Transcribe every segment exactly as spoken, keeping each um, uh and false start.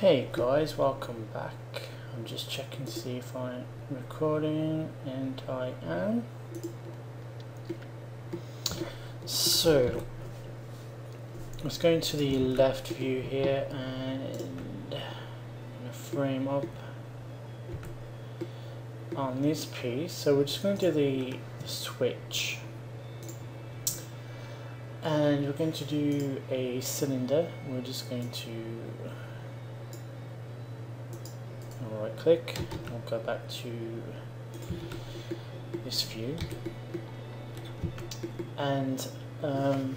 Hey guys, welcome back. I'm just checking to see if I'm recording, and I am. So let's go into the left view here and frame up on this piece. So we're just going to do the, the switch, and we're going to do a cylinder. We're just going to right click, I'll go back to this view, and um,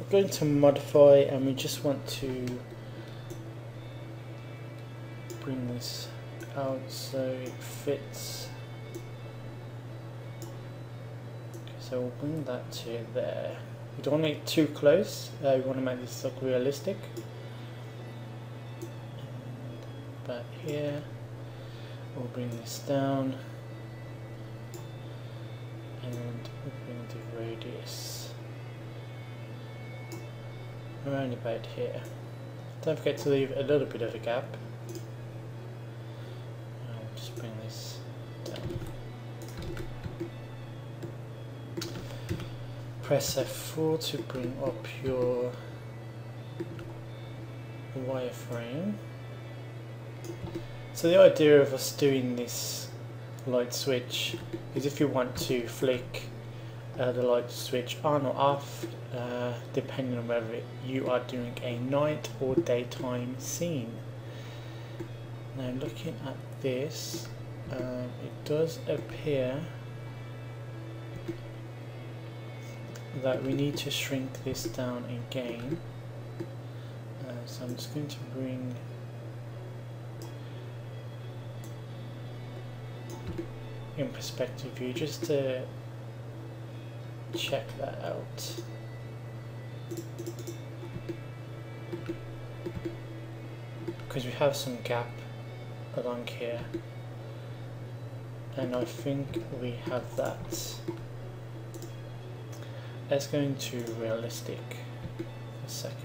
we're going to modify, and we just want to bring this out so it fits. So we'll bring that to there. We don't want it too close, uh, we want to make this look realistic. Back here, we'll bring this down, and we'll bring the radius around about here. Don't forget to leave a little bit of a gap. I'll just bring this down. Press F four to bring up your wireframe. So the idea of us doing this light switch is if you want to flick uh, the light switch on or off, uh, depending on whether you are doing a night or daytime scene. Now looking at this, um, it does appear that we need to shrink this down again. Uh, so I'm just going to bring in perspective view just to check that out. Because we have some gap along here, and I think we have that. Let's go into realistic for a second.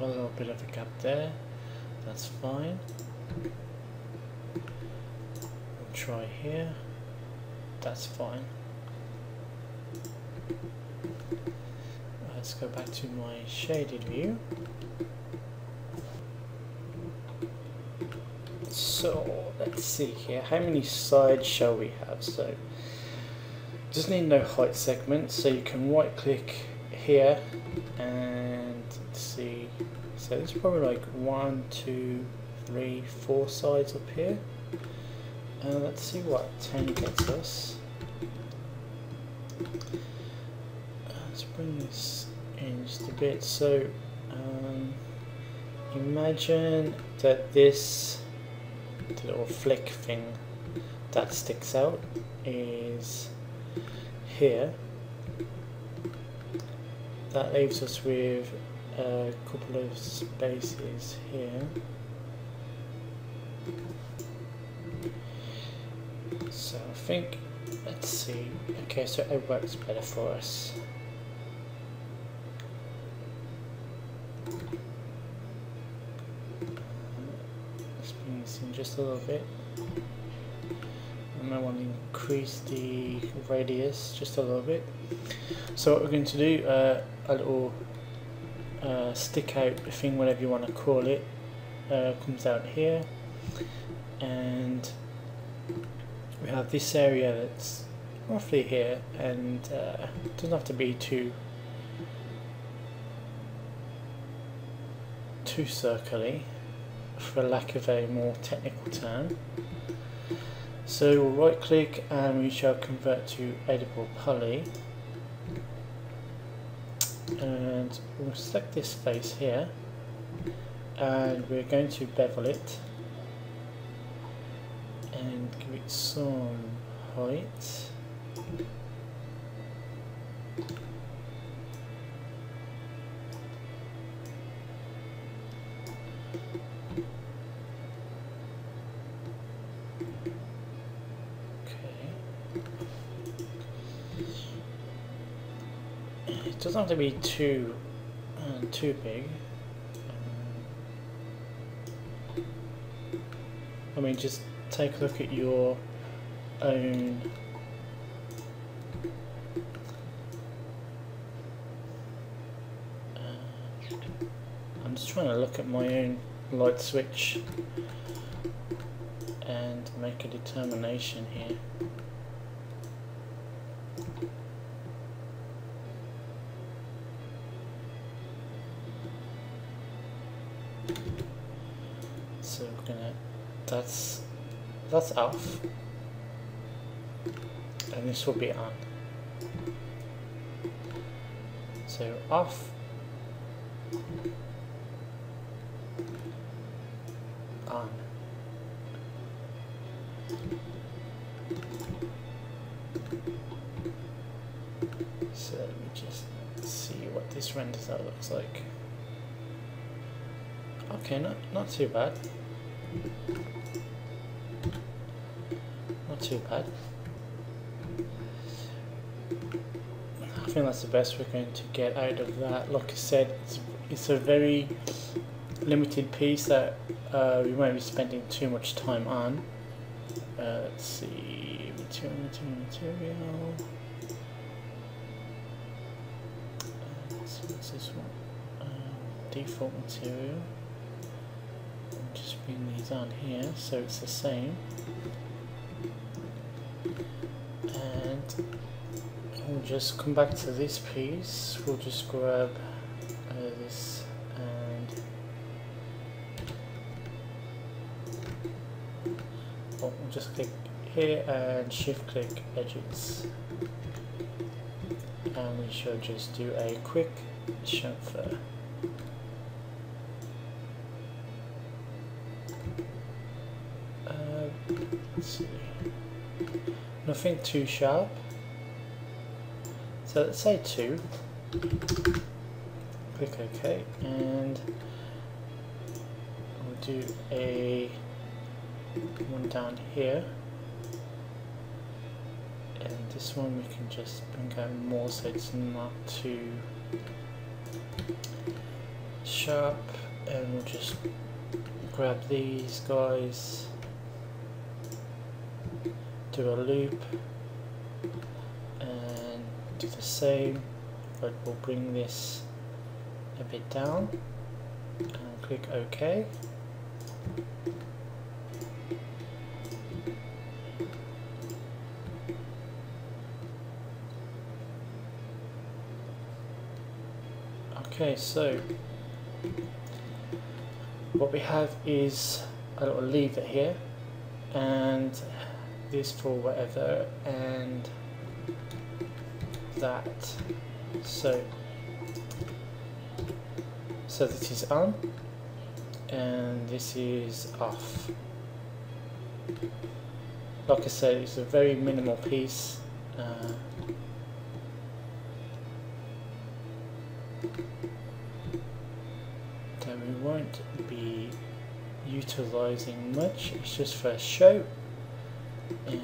A little bit of a gap there, that's fine. We'll try here, that's fine. Let's go back to my shaded view. So let's see here, how many sides shall we have? So just need no height segment, so you can right click here and see. So there's probably like one, two, three, four sides up here. And uh, let's see what ten gets us. Let's bring this in just a bit. So um, imagine that this little flick thing that sticks out is here. That leaves us with a couple of spaces here. So I think, let's see, okay, so it works better for us. Let's bring this in just a little bit. And I want to increase the radius just a little bit. So what we're going to do, uh, a little uh, stick out thing, whatever you want to call it, uh, comes out here, and we have this area that's roughly here, and uh, doesn't have to be too too circly, for lack of a more technical term. So we'll right click and we shall convert to editable poly. And we'll select this face here, and we're going to bevel it and give it some height. it doesn't have to be too uh, too big. Um, I mean, just take a look at your own uh, I'm just trying to look at my own light switch and make a determination here. So we're gonna, that's that's off, and this will be on. So off, on. So let me just see what this renders out looks like. Okay, not not too bad. Not too bad. I think that's the best we're going to get out of that. Like I said, it's, it's a very limited piece that uh, we won't be spending too much time on. Uh, let's see, material, material, material. Uh, let's see, what's this one? Uh, default material. I'm just bring these on here, so it's the same. And we'll just come back to this piece. We'll just grab uh, this. Just click here and shift click edges, and we shall just do a quick chamfer. Uh, let's see, nothing too sharp, so let's say two. Click OK, and we'll do a one down here, and this one we can just bring out more so it's not too sharp, and we'll just grab these guys, do a loop and do the same, but we'll bring this a bit down and click OK. Okay, so what we have is a little lever here, and this for whatever, and that. So, so this is on, and this is off. Like I said, it's a very minimal piece. Uh, be utilizing much, it's just for a show, and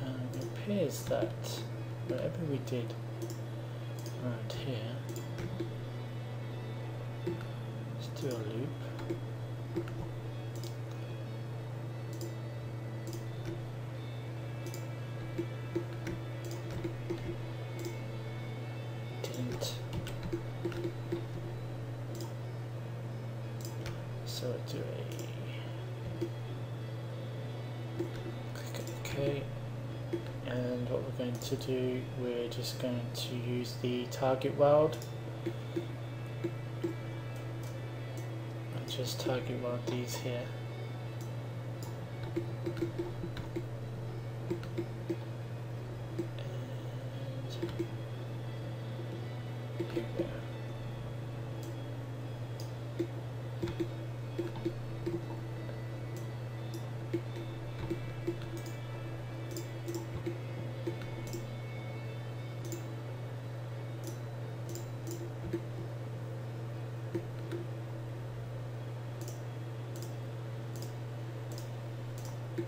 um, it appears that whatever we did right here, let's do a loop, didn't. So I do a click OK, and what we're going to do, we're just going to use the target weld. I'll just target weld these here.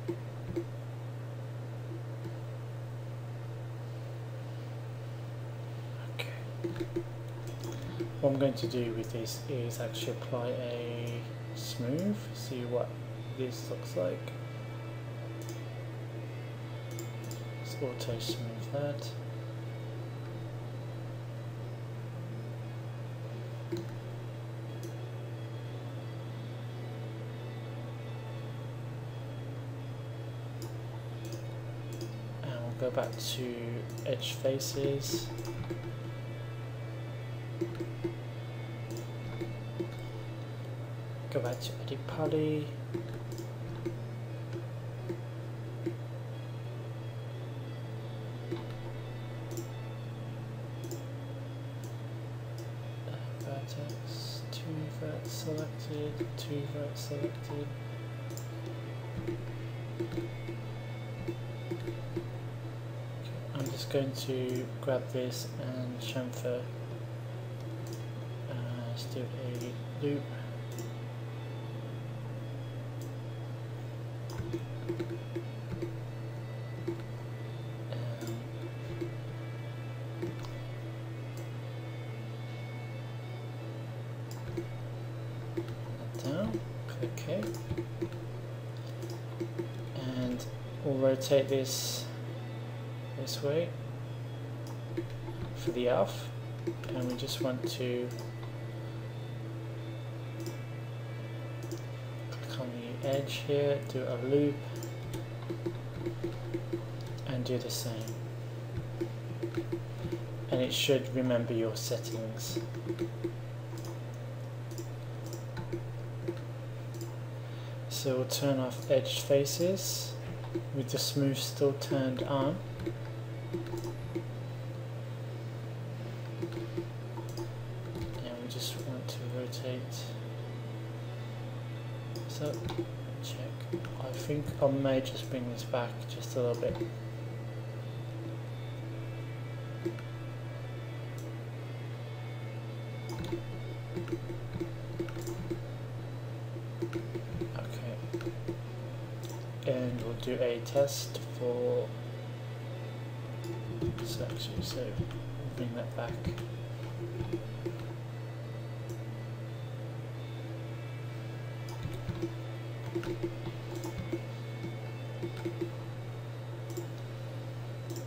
Thank you. what I'm going to do with this is actually apply a smooth, see what this looks like. Let's auto smooth that. And we'll go back to edge faces. Go back to Edit Poly. Vertex, two verts selected, two verts selected. I'm just going to grab this and chamfer. Uh, let's do a loop. Okay, and we'll rotate this this way for the elf, and we just want to click on the edge here, do a loop, and do the same, and it should remember your settings. So we'll turn off edge faces with the smooth still turned on. And we just want to rotate this up, check. I think I may just bring this back just a little bit. And we'll do a test for this actually, so we'll bring that back.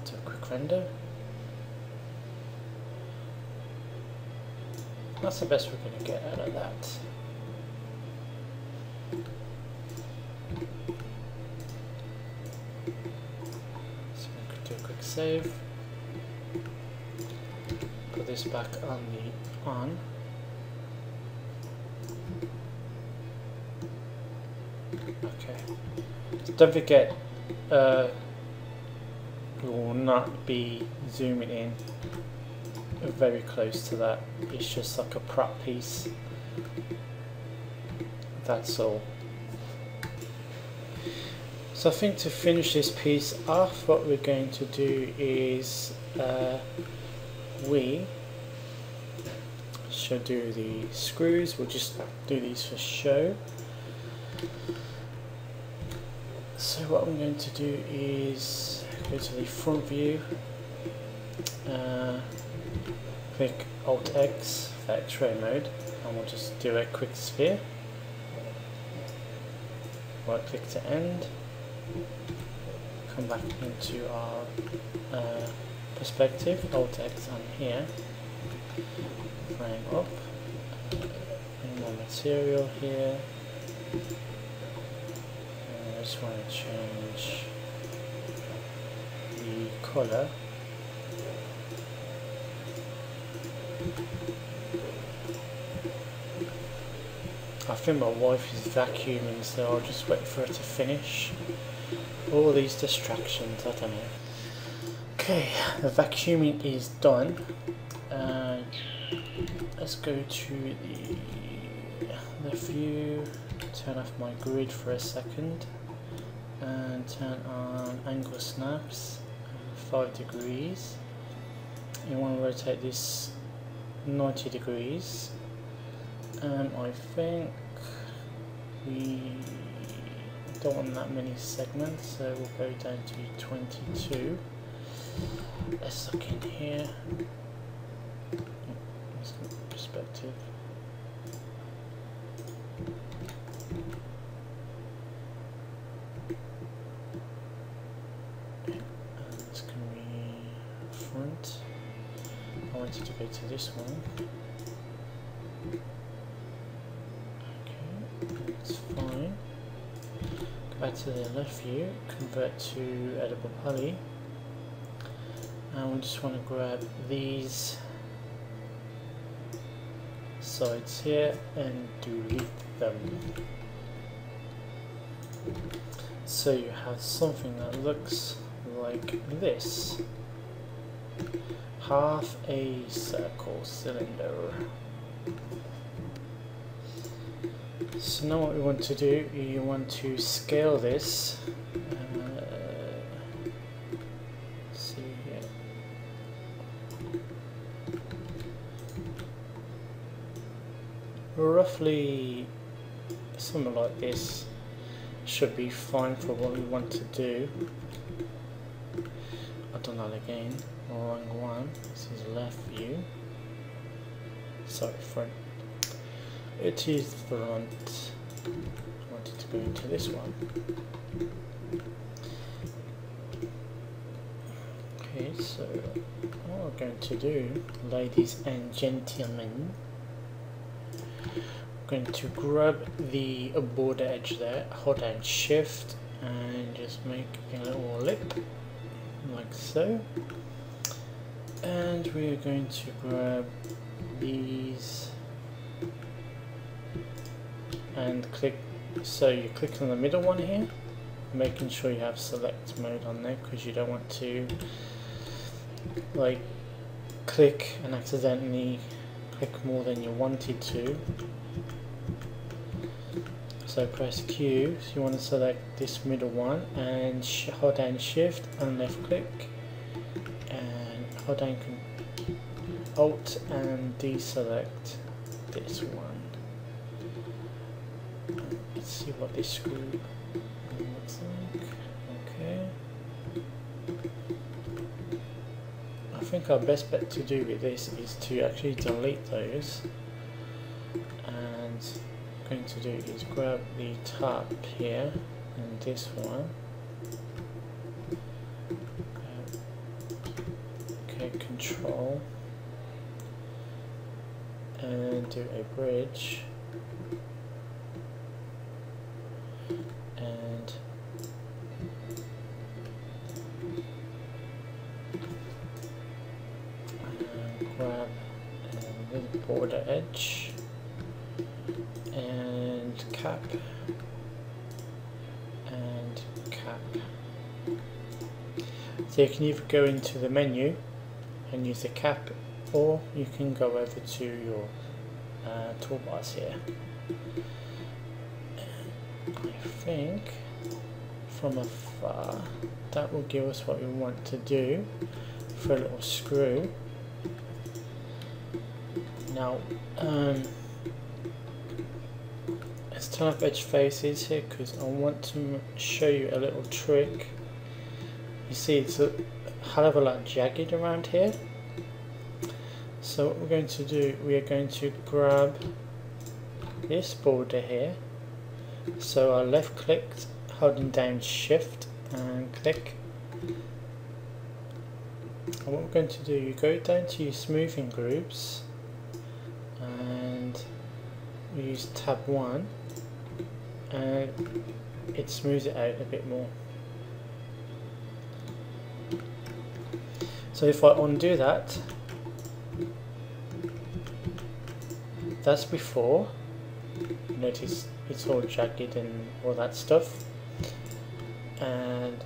Do a quick render. That's the best we're going to get out of that. Save, put this back on the on, okay, so don't forget uh, you will not be zooming in very close to that, it's just like a prop piece, that's all. So I think to finish this piece off, what we're going to do is uh, we should do the screws. We'll just do these for show. So what I'm going to do is go to the front view, uh, click Alt X for X-ray mode, and we'll just do a quick sphere. Right click to end. Come back into our uh, perspective, Alt X on here, frame up, and more material here, and I just want to change the colour, I think my wife is vacuuming, so I'll just wait for her to finish. All these distractions, I don't know. Okay, the vacuuming is done. Uh, let's go to the left view, turn off my grid for a second, and turn on angle snaps, five degrees. You want to rotate this ninety degrees, and um, I think we don't want that many segments, so we'll go down to twenty-two. Let's look in here. perspective. And this can be front. I want it to go to this one. Okay, that's fine. Go back to the left view, convert to edible poly. And we just want to grab these sides here and delete them. So you have something that looks like this. Half a circle cylinder. So now what we want to do, you want to scale this. Roughly something like this should be fine for what we want to do. I've done that again, wrong one. This is left view. Sorry, front. It is front. I wanted to go into this one. Okay, so what we're going to do, ladies and gentlemen, I'm going to grab the border edge there, hold down shift and just make a little lip like so, and we are going to grab these and click. So you click on the middle one here, making sure you have select mode on there, because you don't want to like click and accidentally click more than you wanted to. So press Q, so you want to select this middle one and sh hold down shift and left click and hold down alt and deselect this one. Let's see what this screw looks like. Okay, I think our best bet to do with this is to actually delete those, and what I'm going to do is grab the top here and this one. Okay, control and do a bridge and grab the border edge and cap and cap. So you can either go into the menu and use the cap, or you can go over to your uh, toolbars here. I think from afar that will give us what we want to do for a little screw. Now um, let's turn up edge faces here, because I want to show you a little trick. You see it's a hell of a lot jagged around here. So what we're going to do, we are going to grab this border here. So I left clicked, holding down shift and click. And what we're going to do, you go down to your smoothing groups and we use tab one. And it smooths it out a bit more. So if I undo that, that's before. Notice it's all jagged and all that stuff. And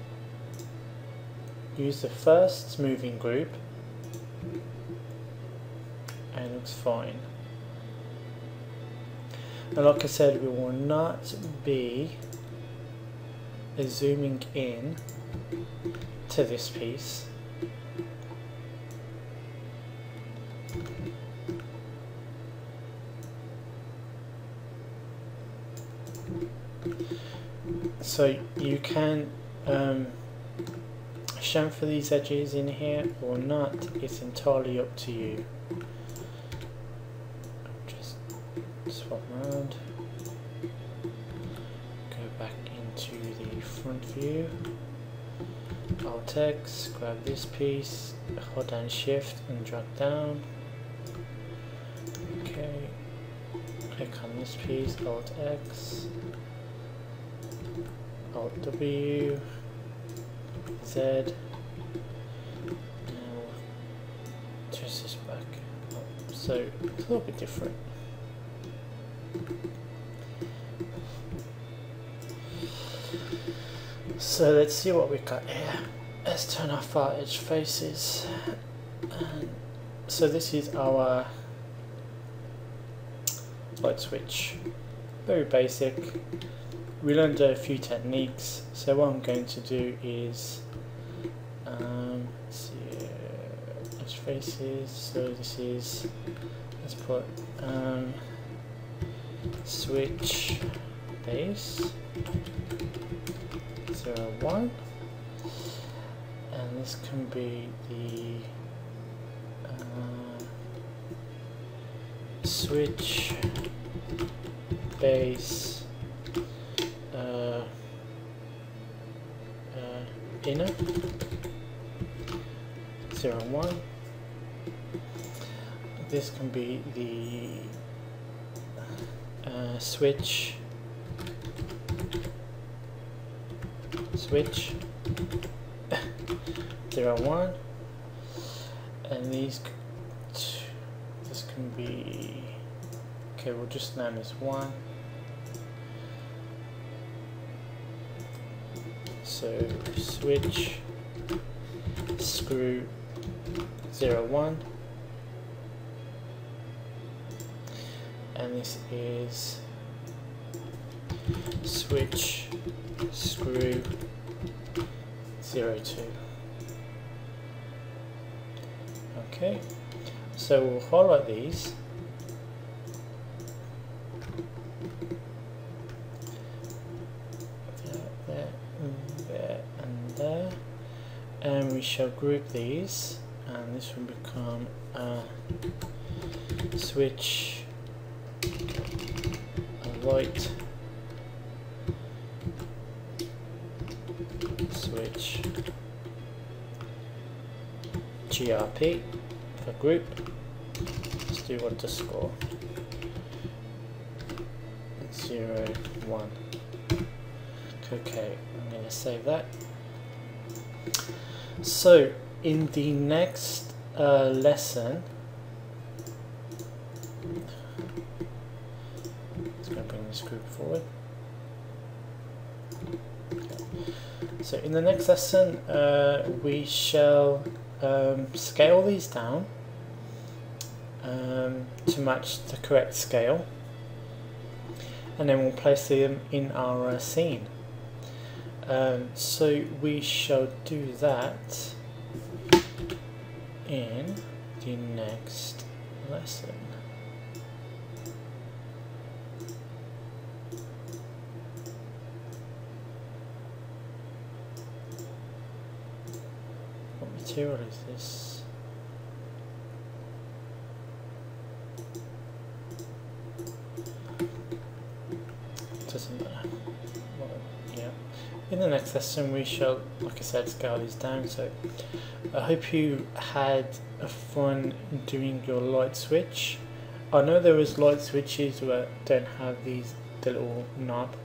use the first smoothing group, and it looks fine. And like I said, we will not be zooming in to this piece. So you can um, chamfer these edges in here or not, it's entirely up to you. swap around, go back into the front view, alt X, grab this piece, hold down shift and drag down, okay, click on this piece, alt X, alt W, Z, and we'll twist this back up so it's a little bit different. So let's see what we've got here. Let's turn off our edge faces. And so this is our light switch. Very basic. We learned a few techniques. So what I'm going to do is, um, let's see, uh, edge faces. So this is, let's put um, switch base. Zero one, and this can be the uh, switch base uh, uh, inner zero one. This can be the uh, switch. Switch zero one, and these this can be okay. We'll just name this one. So switch screw zero one, and this is switch screw zero two. Okay, so we'll highlight these there, there, and there, and there, and we shall group these, and this will become a switch, a light switch G R P for group. Let's do underscore zero one. Okay, I'm going to save that. So in the next uh, lesson, let's go bring this group forward. So in the next lesson, uh, we shall um, scale these down um, to match the correct scale, and then we'll place them in our uh, scene. Um, so we shall do that in the next lesson. Material is this? Doesn't matter. Well, yeah. In the next lesson, we shall, like I said, scale these down. So I hope you had fun doing your light switch. I know there was light switches that don't have these the little knob.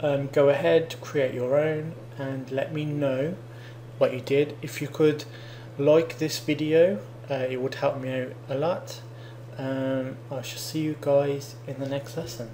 Um, go ahead, create your own, and let me know what you did. If you could like this video, uh, it would help me out a lot. um, I shall see you guys in the next lesson.